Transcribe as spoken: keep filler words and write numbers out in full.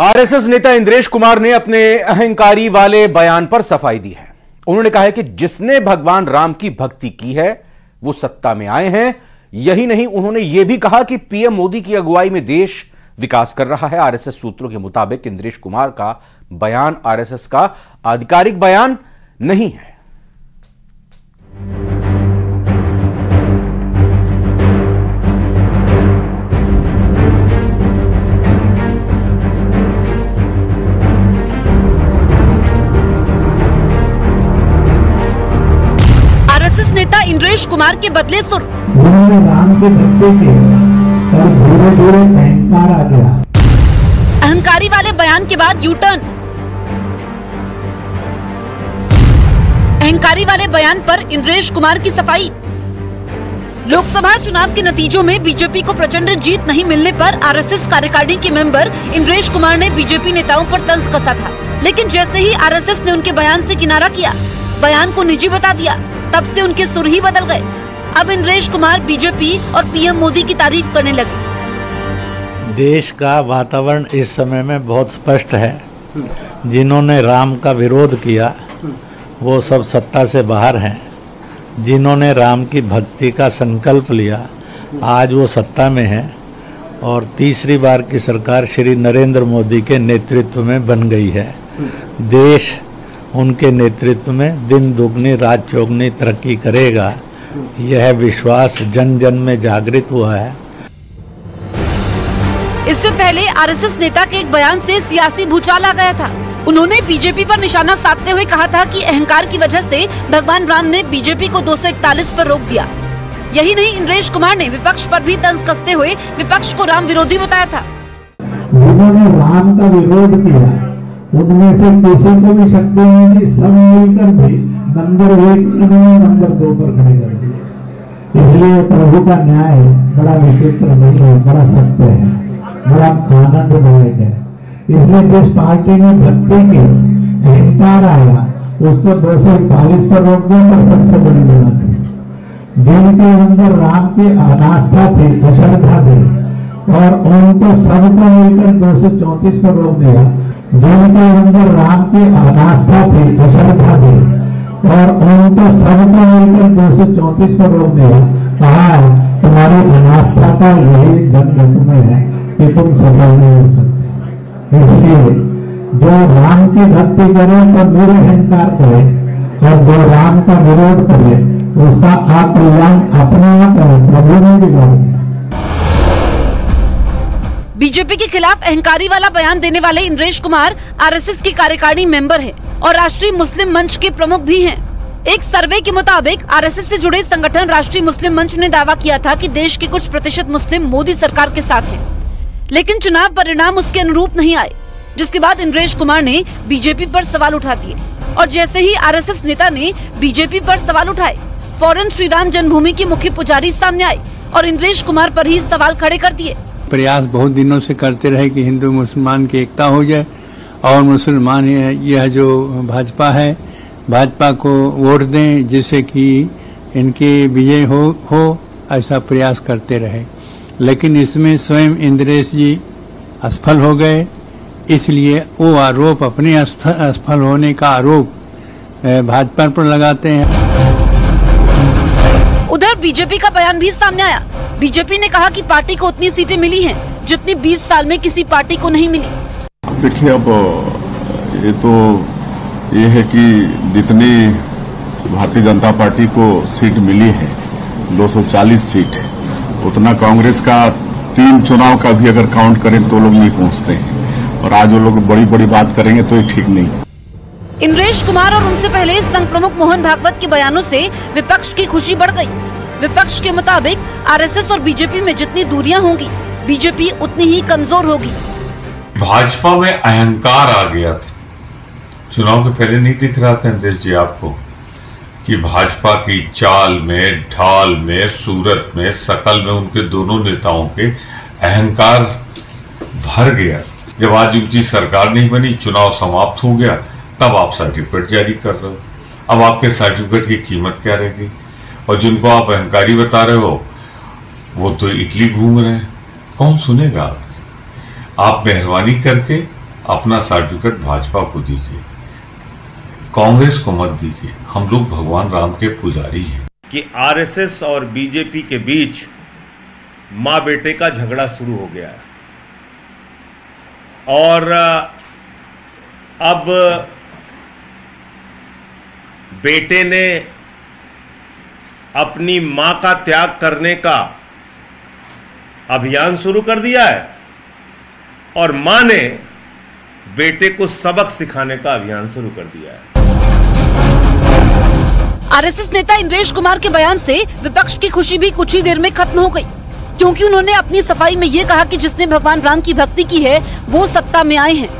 RSS नेता इंद्रेश कुमार ने अपने अहंकारी वाले बयान पर सफाई दी है। उन्होंने कहा है कि जिसने भगवान राम की भक्ति की है वो सत्ता में आए हैं। यही नहीं, उन्होंने यह भी कहा कि पीएम मोदी की अगुवाई में देश विकास कर रहा है। आरएसएस सूत्रों के मुताबिक इंद्रेश कुमार का बयान आरएसएस का आधिकारिक बयान नहीं है। नेता इंद्रेश कुमार के बदले सुर राम के भक्ति के और धीरे धीरे अहंकार आ गया। अहंकारी वाले बयान के बाद यू टर्न। अहंकारी वाले बयान पर इंद्रेश कुमार की सफाई। लोकसभा चुनाव के नतीजों में बीजेपी को प्रचंड जीत नहीं मिलने पर आरएसएस कार्यकारिणी के मेंबर इंद्रेश कुमार ने बीजेपी नेताओं पर तंज कसा था, लेकिन जैसे ही आरएसएस ने उनके बयान से किनारा किया, बयान को निजी बता दिया, तब से उनके सुर ही बदल गए। अब इंद्रेश कुमार बीजेपी और पीएम मोदी की तारीफ करने लगे। देश का वातावरण इस समय में बहुत स्पष्ट है। जिन्होंने राम का विरोध किया वो सब सत्ता से बाहर हैं। जिन्होंने राम की भक्ति का संकल्प लिया आज वो सत्ता में है और तीसरी बार की सरकार श्री नरेंद्र मोदी के नेतृत्व में बन गई है। देश उनके नेतृत्व में दिन दुगनी रात चौगुनी तरक्की करेगा, यह विश्वास जन जन में जागृत हुआ है। इससे पहले आरएसएस नेता के एक बयान से सियासी भूचाल आ गया था। उन्होंने बीजेपी पर निशाना साधते हुए कहा था कि अहंकार की वजह से भगवान राम ने बीजेपी को दो सौ इकतालीस पर रोक दिया। यही नहीं, इंद्रेश कुमार ने विपक्ष पर भी तंज कसते हुए विपक्ष को राम विरोधी बताया था। उन्होंने राम का विरोध किया, उनमें से किसी को भी शक्ति नहीं, सब मिलकर भी नंबर एक नंबर दो पर खड़े कर दिए। इसलिए प्रभु का न्याय बड़ा विचित्र नहीं है, बड़ा सत्य है, बड़ा आनंददायक है। इसलिए जिस पार्टी ने भक्ति की अहंकार आया उसको दो सौ इकतालीस पर रोक दिया, पर सबसे बड़ी बात है जिनके अंदर राम की अनास्था थी, अश्रद्धा थी, और उनको सबको लेकर दो सौ चौंतीस पर रोक दिया। जिनके अंदर राम की अनास्था थी, अश्रद्धा थी, और उनको सबको लेकर दो सौ चौंतीस पर रोक दिया। कहा तुम्हारी अनास्था का यही जन्म तुम्हें है कि तुम सफल नहीं हो सकते। इसलिए जो राम की भक्ति करे तो मेरे अहंकार करे और जो राम का विरोध करे उसका आकल्याण अपने आप प्रभु ने दिखाई। बीजेपी के खिलाफ अहंकारी वाला बयान देने वाले इंद्रेश कुमार आरएसएस की कार्यकारिणी मेंबर हैं और राष्ट्रीय मुस्लिम मंच के प्रमुख भी हैं। एक सर्वे के मुताबिक आरएसएस से जुड़े संगठन राष्ट्रीय मुस्लिम मंच ने दावा किया था कि देश के कुछ प्रतिशत मुस्लिम मोदी सरकार के साथ हैं, लेकिन चुनाव परिणाम उसके अनुरूप नहीं आए, जिसके बाद इंद्रेश कुमार ने बीजेपी पर सवाल उठा दिए। और जैसे ही आरएसएस नेता ने बीजेपी पर सवाल उठाए, फौरन श्री राम जन्मभूमि के मुख्य पुजारी सामने आए और इंद्रेश कुमार पर ही सवाल खड़े कर दिए। प्रयास बहुत दिनों से करते रहे कि हिंदू मुसलमान की एकता हो जाए और मुसलमान यह जो भाजपा है भाजपा को वोट दें जिससे कि इनकी विजय हो हो ऐसा प्रयास करते रहे, लेकिन इसमें स्वयं इंद्रेश जी असफल हो गए। इसलिए वो आरोप अपने असफल होने का आरोप भाजपा पर लगाते हैं। उधर बीजेपी का बयान भी सामने आया। बीजेपी ने कहा कि पार्टी को उतनी सीटें मिली हैं जितनी बीस साल में किसी पार्टी को नहीं मिली। देखिए, अब ये तो ये है कि जितनी भारतीय जनता पार्टी को सीट मिली है दो सौ चालीस सीट, उतना कांग्रेस का तीन चुनाव का भी अगर काउंट करें तो लोग नहीं पहुंचते हैं। और आज वो लोग बड़ी बड़ी बात करेंगे तो ये ठीक नहीं। इंद्रेश कुमार और उनसे पहले संघ प्रमुख मोहन भागवत के बयानों से विपक्ष की खुशी बढ़ गयी। विपक्ष के मुताबिक आरएसएस और बीजेपी में जितनी दूरियां होंगी, बीजेपी उतनी ही कमजोर होगी। भाजपा में अहंकार आ गया था। चुनाव के पहले नहीं दिख रहा था इंद्रेश जी आपको कि भाजपा की चाल में, ढाल में, सूरत में, शकल में उनके दोनों नेताओं के अहंकार भर गया। जब आज उनकी सरकार नहीं बनी, चुनाव समाप्त हो गया, तब आप सर्टिफिकेट जारी कर रहे हो। अब आपके सर्टिफिकेट की कीमत क्या रहेगी? और जिनको आप अहंकारी बता रहे हो वो तो इटली घूम रहे हैं, कौन सुनेगा आपकी? आप मेहरबानी करके अपना सर्टिफिकेट भाजपा को दीजिए, कांग्रेस को मत दीजिए। हम लोग भगवान राम के पुजारी हैं। कि आरएसएस और बीजेपी के बीच माँ बेटे का झगड़ा शुरू हो गया है और अब बेटे ने अपनी माँ का त्याग करने का अभियान शुरू कर दिया है और माँ ने बेटे को सबक सिखाने का अभियान शुरू कर दिया है। आरएसएस नेता इंद्रेश कुमार के बयान से विपक्ष की खुशी भी कुछ ही देर में खत्म हो गई, क्योंकि उन्होंने अपनी सफाई में ये कहा कि जिसने भगवान राम की भक्ति की है वो सत्ता में आए हैं।